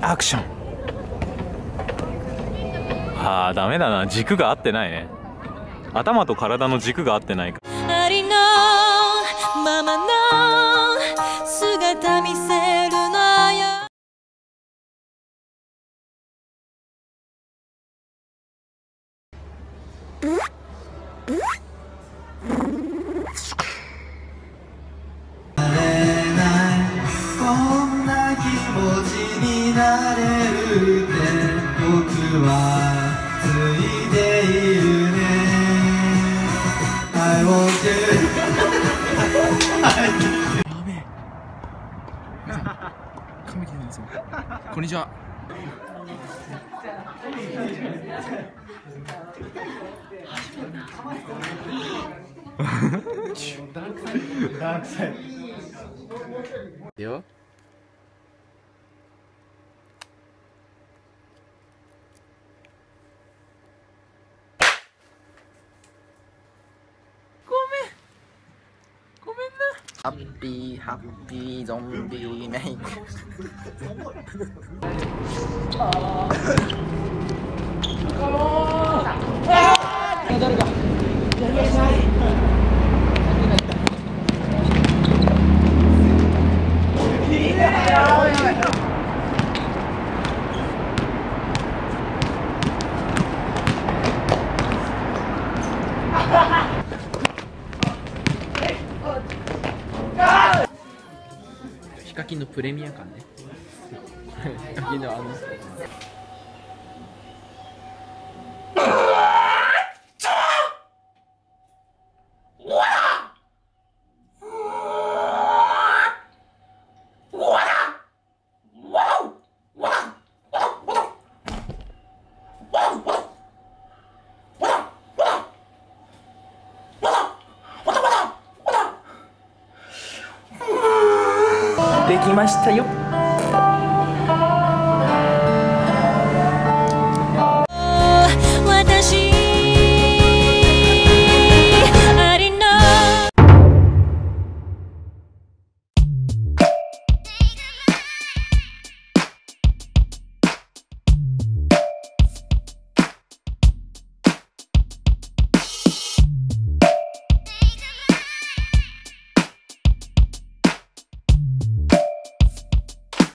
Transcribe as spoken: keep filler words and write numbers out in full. アクション。ああ、ダメだな、軸が合ってないね。頭と体の軸が合ってないか。ありのままの姿見せるのよ。こんにちは。よ。ハッピーハッピーゾンビメイク。ヒカキンのプレミア感ね。ヒカキンのあの。できましたよ。